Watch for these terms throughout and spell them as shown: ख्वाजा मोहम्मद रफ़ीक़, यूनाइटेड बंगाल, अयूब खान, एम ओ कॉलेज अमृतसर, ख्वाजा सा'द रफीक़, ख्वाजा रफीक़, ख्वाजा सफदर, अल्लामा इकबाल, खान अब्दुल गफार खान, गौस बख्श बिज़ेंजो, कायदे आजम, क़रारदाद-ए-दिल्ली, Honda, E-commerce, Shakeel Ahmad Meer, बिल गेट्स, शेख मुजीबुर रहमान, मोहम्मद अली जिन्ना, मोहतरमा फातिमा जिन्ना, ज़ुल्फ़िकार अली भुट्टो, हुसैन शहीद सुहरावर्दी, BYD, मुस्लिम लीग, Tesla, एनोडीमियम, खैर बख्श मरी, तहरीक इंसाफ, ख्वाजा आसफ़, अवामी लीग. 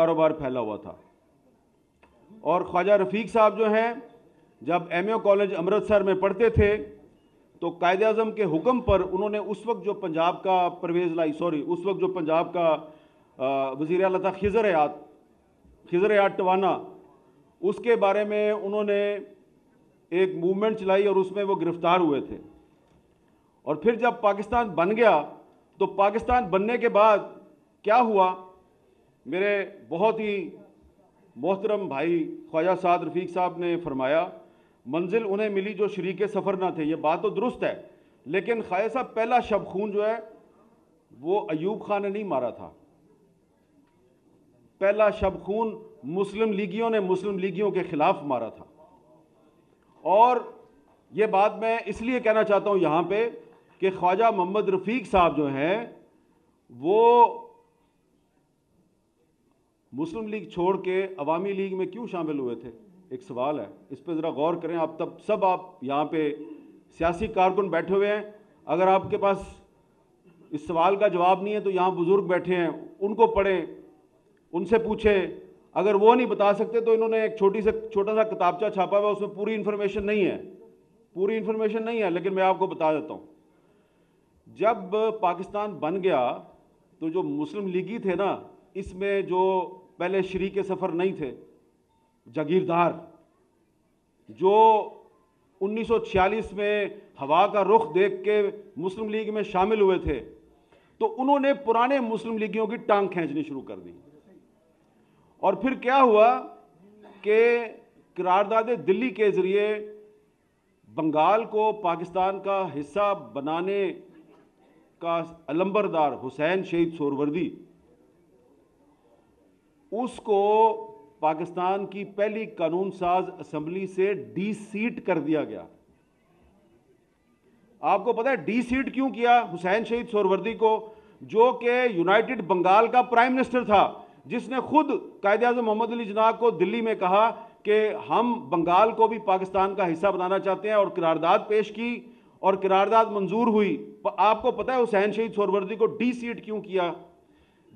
कारोबार फैला हुआ था। और ख्वाजा रफीक़ साहब जो हैं, जब एम ओ कॉलेज अमृतसर में पढ़ते थे तो कायदे आजम के हुक्म पर उन्होंने उस वक्त जो पंजाब का वज़ीर आला था ख़िज़र याद टवाना, उसके बारे में उन्होंने एक मूवमेंट चलाई और उसमें वो गिरफ्तार हुए थे। और फिर जब पाकिस्तान बन गया तो पाकिस्तान बनने के बाद क्या हुआ, मेरे बहुत ही मोहतरम भाई ख्वाजा सा'द रफीक़ साहब ने फरमाया मंजिल उन्हें मिली जो शरीके सफ़र ना थे। ये बात तो दुरुस्त है, लेकिन ख्वाजा साहब पहला शब खून जो है वो अयूब खान ने नहीं मारा था। पहला शब खून मुस्लिम लीगियों ने मुस्लिम लीगियों के ख़िलाफ़ मारा था। और ये बात मैं इसलिए कहना चाहता हूँ यहाँ पे कि ख्वाजा मोहम्मद रफ़ीक़ साहब जो हैं वो मुस्लिम लीग छोड़ के अवामी लीग में क्यों शामिल हुए थे, एक सवाल है। इस पर ज़रा गौर करें। आप तब सब आप यहाँ पे सियासी कारकुन बैठे हुए हैं, अगर आपके पास इस सवाल का जवाब नहीं है तो यहाँ बुज़ुर्ग बैठे हैं, उनको पढ़ें, उनसे पूछें। अगर वो नहीं बता सकते तो इन्होंने एक छोटा सा किताबचा छापा हुआ, उसमें पूरी इन्फॉर्मेशन नहीं है, लेकिन मैं आपको बता देता हूँ। जब पाकिस्तान बन गया तो जो मुस्लिम लीगी थे ना, इसमें जो पहले शरीके सफ़र नहीं थे, जागीरदार जो 1946 में हवा का रुख देख के मुस्लिम लीग में शामिल हुए थे, तो उन्होंने पुराने मुस्लिम लीगियों की टांग खींचनी शुरू कर दी। और फिर क्या हुआ कि क़रारदाद-ए-दिल्ली के ज़रिए बंगाल को पाकिस्तान का हिस्सा बनाने का अलंबरदार हुसैन शहीद सुहरावर्दी, उसको पाकिस्तान की पहली कानून साज असम्बली से डी-सीट कर दिया गया। आपको पता है डी-सीट क्यों किया हुसैन शहीद सुहरावर्दी को, जो कि यूनाइटेड बंगाल का प्राइम मिनिस्टर था, जिसने खुद कायदे आजम मोहम्मद अली जिन्ना को दिल्ली में कहा कि हम बंगाल को भी पाकिस्तान का हिस्सा बनाना चाहते हैं, और क़रारदाद पेश की और क़रारदाद मंजूर हुई। आपको पता है हुसैन शहीद सुहरावर्दी को डी-सीट क्यों किया?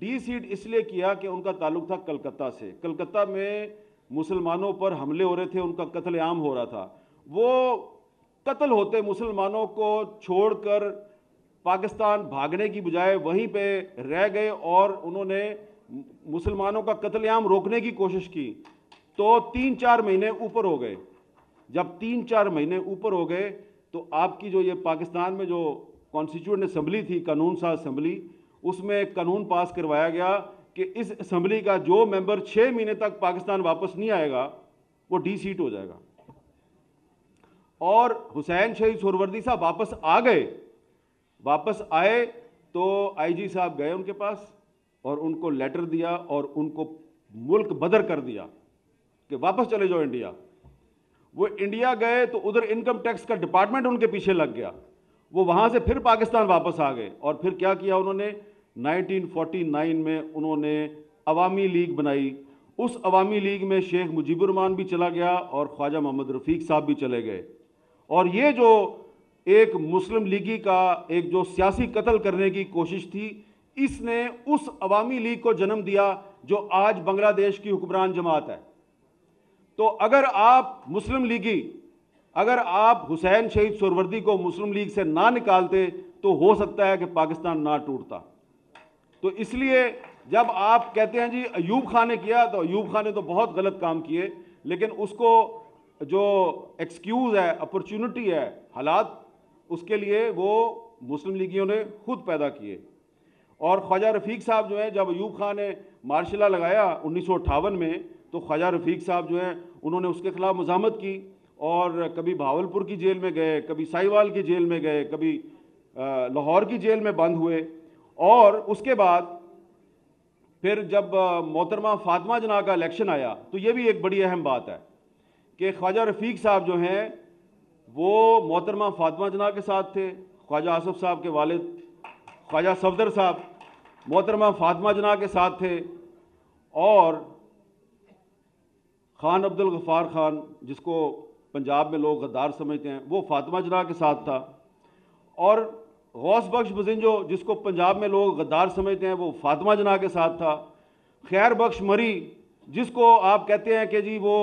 डी-सीट इसलिए किया कि उनका ताल्लुक था कलकत्ता से। कलकत्ता में मुसलमानों पर हमले हो रहे थे, उनका कत्लेआम हो रहा था। वो कत्ल होते मुसलमानों को छोड़कर पाकिस्तान भागने की बजाय वहीं पे रह गए और उन्होंने मुसलमानों का कत्लेआम रोकने की कोशिश की। तो 3-4 महीने ऊपर हो गए। जब 3-4 महीने ऊपर हो गए तो आपकी जो ये पाकिस्तान में जो कॉन्स्टिट्यूंट असम्बली थी, कानून साज असम्बली, उसमें एक कानून पास करवाया गया कि इस असम्बली का जो मेंबर 6 महीने तक पाकिस्तान वापस नहीं आएगा वो डी-सीट हो जाएगा। और हुसैन शहीद सुहरावर्दी साहब वापस आए तो आईजी साहब गए उनके पास और उनको लेटर दिया और उनको मुल्क बदर कर दिया कि वापस चले जाओ इंडिया। वो इंडिया गए तो उधर इनकम टैक्स का डिपार्टमेंट उनके पीछे लग गया। वो वहाँ से फिर पाकिस्तान वापस आ गए। और फिर क्या किया उन्होंने, 1949 में उन्होंने अवामी लीग बनाई। उस अवामी लीग में शेख मुजीबुर रहमान भी चला गया और ख्वाजा मोहम्मद रफ़ीक़ साहब भी चले गए। और ये जो एक मुस्लिम लीगी का एक जो सियासी कत्ल करने की कोशिश थी, इसने उस अवामी लीग को जन्म दिया जो आज बांग्लादेश की हुक्मरान जमात है। तो अगर आप हुसैन शहीद सुहरावर्दी को मुस्लिम लीग से ना निकालते तो हो सकता है कि पाकिस्तान ना टूटता। तो इसलिए जब आप कहते हैं जी अयूब खान ने किया, तो अयूब खान ने तो बहुत गलत काम किए, लेकिन उसको जो एक्सक्यूज़ है, अपॉर्चुनिटी है, हालात उसके लिए वो मुस्लिम लीगियों ने खुद पैदा किए। और ख्वाजा रफीक़ साहब जो हैं, जब अयूब खान ने मार्शला लगाया 1958 में, तो ख्वाजा रफीक़ साहब जो हैं उन्होंने उसके ख़िलाफ़ मुज़ाहमत की और कभी भावलपुर की जेल में गए, कभी साहिवाल की जेल में गए, कभी लाहौर की जेल में बंद हुए। और उसके बाद फिर जब मोहतरमा फातिमा जिन्ना का इलेक्शन आया तो ये भी एक बड़ी अहम बात है कि ख्वाजा रफीक़ साहब जो हैं वो मोहतरमा फातिमा जिन्ना के साथ थे। ख्वाजा आसफ़ साहब के वालिद ख्वाजा सफदर साहब मोहतरमा फातिमा जिन्ना के साथ थे। और खान अब्दुल गफार खान, जिसको पंजाब में लोग गद्दार समझते हैं, वो फातिमा जिन्ना के साथ था। और गौस बख्श बिज़ेंजो, जिसको पंजाब में लोग गद्दार समझते हैं, वो फातिमा जिन्ना के साथ था। खैर बख्श मरी, जिसको आप कहते हैं कि जी वो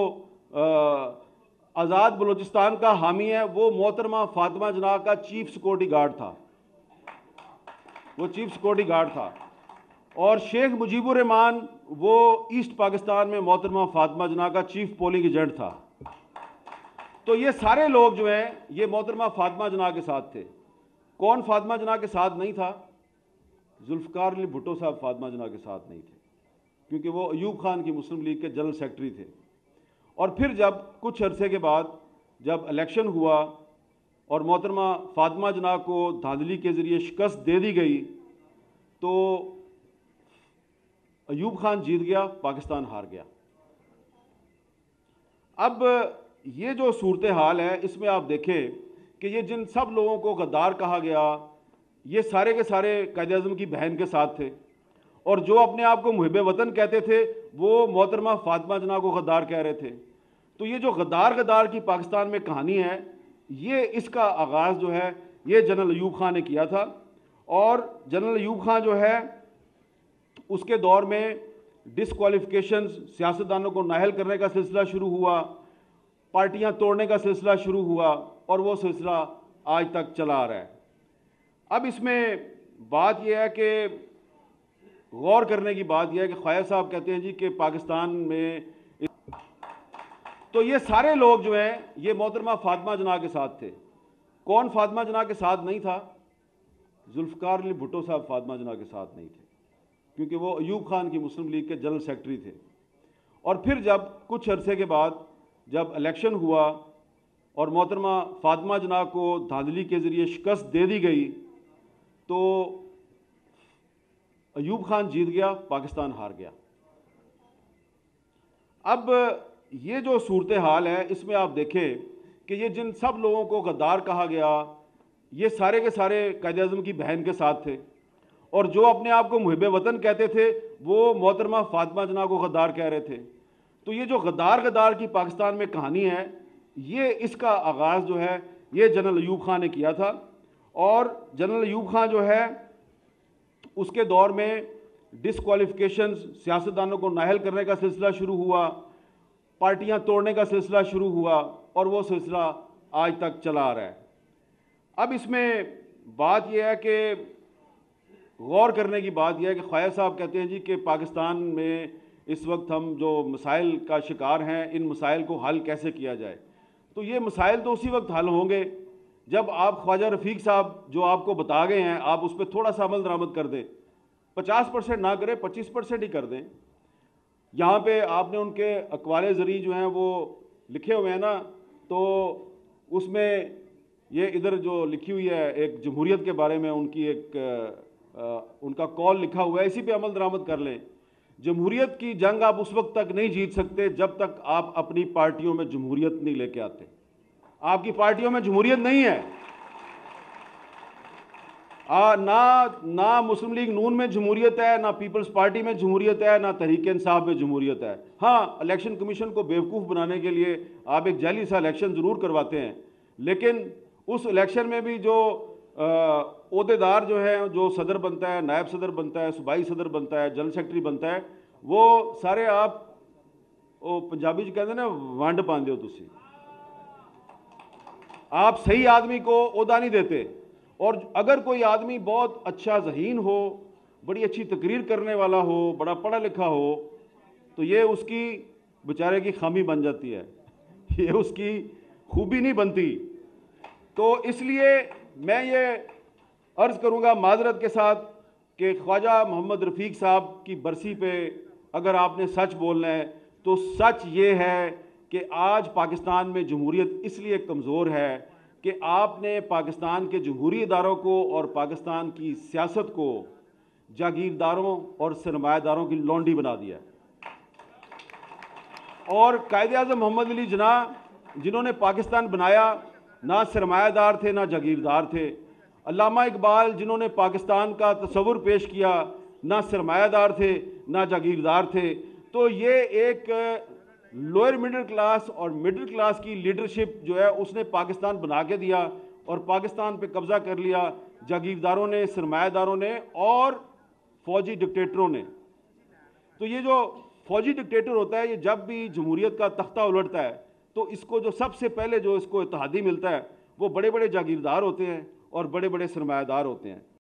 आज़ाद बलूचिस्तान का हामी है, वो मोहतरमा फातिमा जिन्ना का चीफ सिक्योरिटी गार्ड था, वो चीफ सिक्योरिटी गार्ड था। और शेख मुजीबुर रहमान, वो ईस्ट पाकिस्तान में मोहतरमा फातिमा जिन्ना का चीफ पोलिंग एजेंट था। तो ये सारे लोग जो हैं ये मोहतरमा फातिमा जिन्ना के साथ थे। कौन फातिमा जिन्ना के साथ नहीं था? ज़ुल्फ़िकार अली भुट्टो साहब फातिमा जिन्ना के साथ नहीं थे, क्योंकि वो अयूब खान की मुस्लिम लीग के जनरल सेक्रेटरी थे। और फिर जब कुछ अरसे के बाद जब इलेक्शन हुआ और मोहतरमा फातिमा जिन्ना को धांधली के ज़रिए शिकस्त दे दी गई तो अयूब खान जीत गया, पाकिस्तान हार गया। अब ये जो सूरत हाल है, इसमें आप देखें कि ये जिन सब लोगों को गद्दार कहा गया, ये सारे के सारे कायदे आजम की बहन के साथ थे। और जो अपने आप को मुहिब वतन कहते थे वो मोहतरमा फातिमा जिन्ना को गद्दार कह रहे थे। तो ये जो गद्दार की पाकिस्तान में कहानी है, ये इसका आगाज़ जो है ये जनरल अयूब खान ने किया था। और जनरल अयूब खान जो है उसके दौर में डिसक्वालिफिकेशन, सियासतदानों को नाहल करने का सिलसिला शुरू हुआ, पार्टियां तोड़ने का सिलसिला शुरू हुआ और वो सिलसिला आज तक चला आ रहा है। अब इसमें बात यह है कि गौर करने की बात यह है कि ख्वाजा साहब कहते हैं जी कि पाकिस्तान में तो ये सारे लोग जो हैं ये मोहतरमा फातिमा जिन्ना के साथ थे। कौन फातिमा जिन्ना के साथ नहीं था? ज़ुल्फ़िकार अली भुट्टो साहब फातिमा जिन्ना के साथ नहीं थे, क्योंकि वो अयूब खान की मुस्लिम लीग के जनरल सेक्रेटरी थे। और फिर जब कुछ अरसे के बाद जब इलेक्शन हुआ और मोहतरमा फातिमा जिन्ना को धांधली के ज़रिए शिकस्त दे दी गई तो अयूब खान जीत गया, पाकिस्तान हार गया। अब ये जो सूरत हाल है, इसमें आप देखें कि ये जिन सब लोगों को गद्दार कहा गया, ये सारे के सारे कायदे आजम की बहन के साथ थे। और जो अपने आप को मुहिब वतन कहते थे वो मोहतरमा फातिमा जिन्ना को गद्दार कह रहे थे। तो ये जो गद्दार की पाकिस्तान में कहानी है, ये इसका आगाज़ जो है ये जनरल अयूब खान ने किया था। और जनरल अयूब खान जो है उसके दौर में डिसक्वालिफिकेशन, सियासतदानों को नाहल करने का सिलसिला शुरू हुआ, पार्टियां तोड़ने का सिलसिला शुरू हुआ और वो सिलसिला आज तक चला आ रहा है। अब इसमें बात यह है कि गौर करने की बात यह है कि ख्वाजा साहब कहते हैं जी कि पाकिस्तान में इस वक्त हम जो मसाइल का शिकार हैं, इन मसाइल को हल कैसे किया जाए। तो ये मसाइल तो उसी वक्त हल होंगे जब आप ख्वाजा रफीक़ साहब जो आपको बता गए हैं आप उस पर थोड़ा सा अमल दरामद कर दें। 50% ना करें, 25% ही कर दें। यहाँ पे आपने उनके अकवाले ज़रिए जो हैं वो लिखे हुए हैं ना, तो उसमें ये इधर जो लिखी हुई है एक जमहूरियत के बारे में उनकी उनका कॉल लिखा हुआ है, इसी पे अमल दरामद कर लें। जमहूरियत की जंग आप उस वक्त तक नहीं जीत सकते जब तक आप अपनी पार्टियों में जमहूरियत नहीं लेके आते। आपकी पार्टियों में जमहूरियत नहीं है, ना मुस्लिम लीग नून में जमहूरियत है, ना पीपल्स पार्टी में जमहूरियत है, ना तहरीक इंसाफ में जमहूरियत है। हाँ, इलेक्शन कमीशन को बेवकूफ़ बनाने के लिए आप एक जाली सा इलेक्शन ज़रूर करवाते हैं, लेकिन उस इलेक्शन में भी जो ओहदेदार जो है, जो सदर बनता है, नायब सदर बनता है, सूबाई सदर बनता है, जनरल सेक्रेटरी बनता है, वो सारे आप पंजाबी जी कहते हैं ना वंड पाते हो। तुसी आप सही आदमी को ओहदा नहीं देते। और अगर कोई आदमी बहुत अच्छा जहीन हो, बड़ी अच्छी तकरीर करने वाला हो, बड़ा पढ़ा लिखा हो, तो ये उसकी बेचारे की खामी बन जाती है, ये उसकी खूबी नहीं बनती। तो इसलिए मैं ये अर्ज़ करूँगा माजरत के साथ कि ख्वाजा मोहम्मद रफ़ीक़ साहब की बरसी पे अगर आपने सच बोलना है तो सच ये है कि आज पाकिस्तान में जमहूरियत इसलिए कमज़ोर है कि आपने पाकिस्तान के जमहूरी इदारों को और पाकिस्तान की सियासत को जागीरदारों और सरमायादारों की लौंडी बना दिया। और कायदे आजम मोहम्मद अली जिन्ना, जिन्होंने पाकिस्तान बनाया, ना सरमायादार थे ना जागीरदार थे। अल्लामा इकबाल, जिन्होंने पाकिस्तान का तस्वुर पेश किया, ना सरमायादार थे ना जागीरदार थे। तो ये एक लोअर मिडिल क्लास और मिडिल क्लास की लीडरशिप जो है उसने पाकिस्तान बना के दिया और पाकिस्तान पे कब्ज़ा कर लिया जागीरदारों ने, सरमायादारों ने और फौजी डिक्टेटरों ने। तो ये जो फौजी डिक्टेटर होता है, ये जब भी जमहूरियत का तख्ता उलटता है तो इसको जो सबसे पहले जो इसको इत्तहादी मिलता है वो बड़े बड़े जागीरदार होते हैं और बड़े बड़े सरमायादार होते हैं।